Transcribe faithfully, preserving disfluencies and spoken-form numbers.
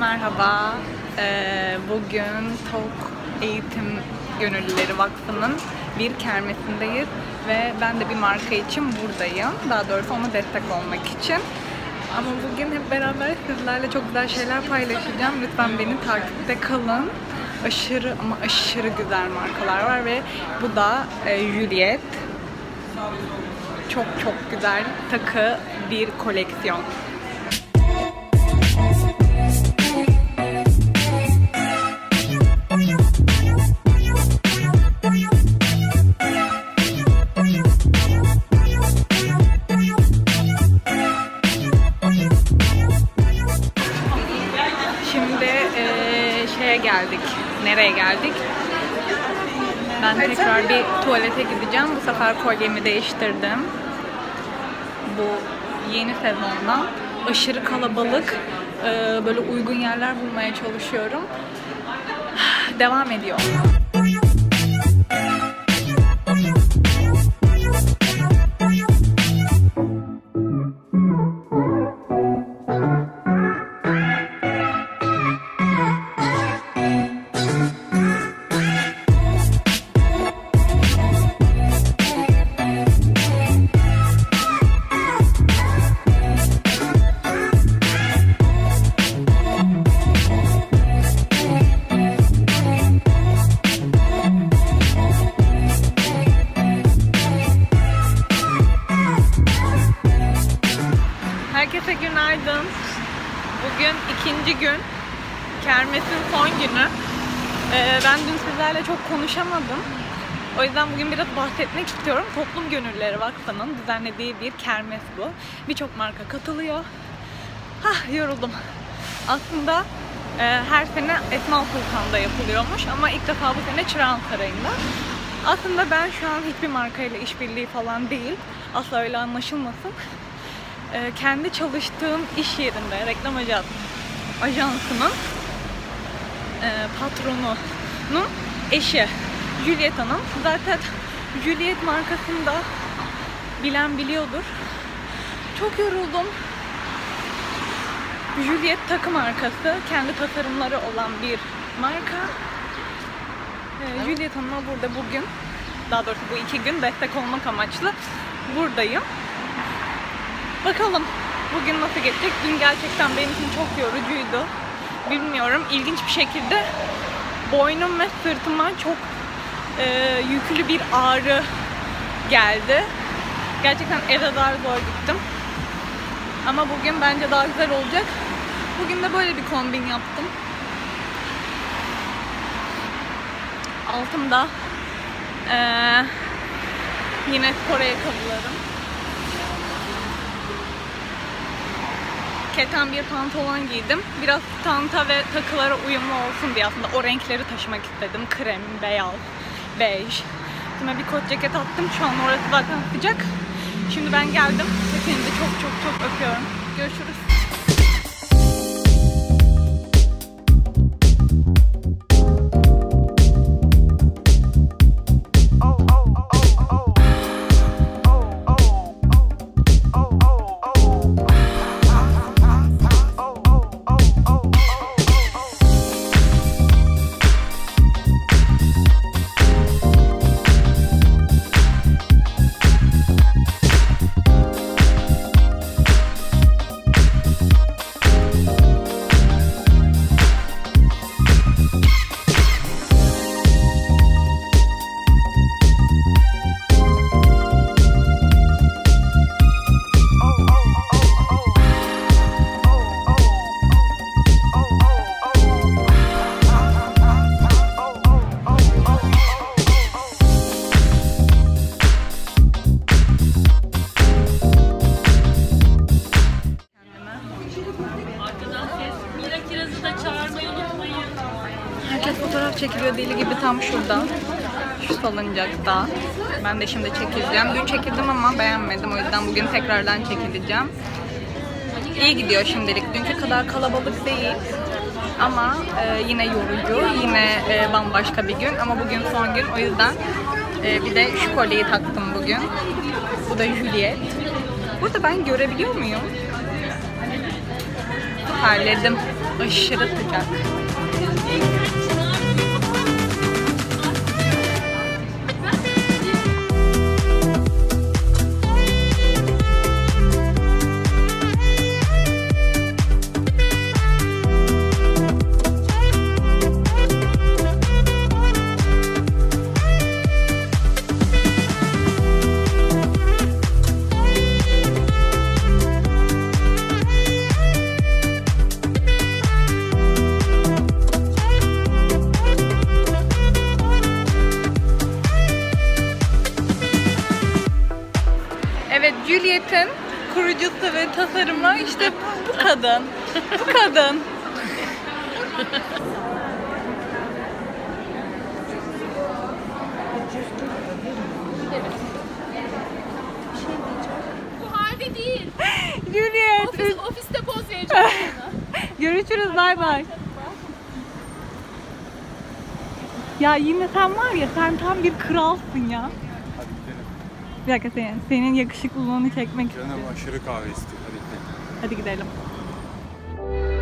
Merhaba, bugün TOG Eğitim Gönüllüleri Vakfı'nın bir kermesindeyiz ve ben de bir marka için buradayım. Daha doğrusu ona destek olmak için. Ama bugün hep beraber sizlerle çok güzel şeyler paylaşacağım. Lütfen beni takipte kalın. Aşırı ama aşırı güzel markalar var ve bu da Juliette. Çok çok güzel takı bir koleksiyon. Geldik. Nereye geldik? Ben tekrar bir tuvalete gideceğim. Bu sefer kolyemi değiştirdim. Bu yeni sezondan. Aşırı kalabalık. Böyle uygun yerler bulmaya çalışıyorum. Devam ediyor. Herkese günaydın. Bugün ikinci gün. Kermesin son günü. Ee, ben dün sizlerle çok konuşamadım. O yüzden bugün biraz bahsetmek istiyorum. Toplum Gönüllüleri Vakfı'nın düzenlediği bir kermes bu. Birçok marka katılıyor. Hah, yoruldum. Aslında e, her sene Esma Sultan'da yapılıyormuş ama ilk defa bu sene Çırağan Sarayı'nda. Aslında ben şu an hiçbir markayla işbirliği falan değil. Asla öyle anlaşılmasın. Kendi çalıştığım iş yerinde, reklam ajansının patronunun eşi Juliette Hanım. Zaten Juliette markasını da bilen biliyordur. Çok yoruldum. Juliette takım markası, kendi tasarımları olan bir marka. Juliette Hanım'a burada bugün, daha doğrusu bu iki gün destek olmak amaçlı buradayım. Bakalım bugün nasıl geçecek. Dün gerçekten benim için çok yorucuydu. Bilmiyorum, ilginç bir şekilde boynum ve sırtıma çok e, yüklü bir ağrı geldi. Gerçekten eve daha zor gittim. Ama bugün bence daha güzel olacak. Bugün de böyle bir kombin yaptım. Altımda e, yine spor ayakkabılarım. Keten bir pantolon giydim. Biraz tanta ve takılara uyumlu olsun diye aslında o renkleri taşımak istedim. Krem, beyaz, bej. Üstüme bir kot ceket attım. Şu an orası zaten sıcak. Şimdi ben geldim. Hepinizi çok çok çok öpüyorum. Görüşürüz. Çekiliyor deli gibi tam şurada, şu salıncakta. Ben de şimdi çekileceğim. Dün çekildim ama beğenmedim, o yüzden bugün tekrardan çekileceğim. İyi gidiyor şimdilik. Dünkü kadar kalabalık değil ama e, yine yorucu, yine e, bambaşka bir gün. Ama bugün son gün, o yüzden e, bir de şu kolyeyi taktım bugün. Bu da Juliette. Burada ben görebiliyor muyum? Terledim. Aşırı sıcak. Juliette'in kurucusu ve tasarımı işte bu kadın. Bu kadın. Bu halde değil. Juliette. Ofis, ofiste poz vereceğim. Görüşürüz, bay bay. Ya yine sen var ya, sen tam bir kralsın ya. Bir dakika, senin, senin yakışıklılığını çekmek istiyorum. Canım aşırı kahve istiyor. Hadi gidelim. Hadi gidelim.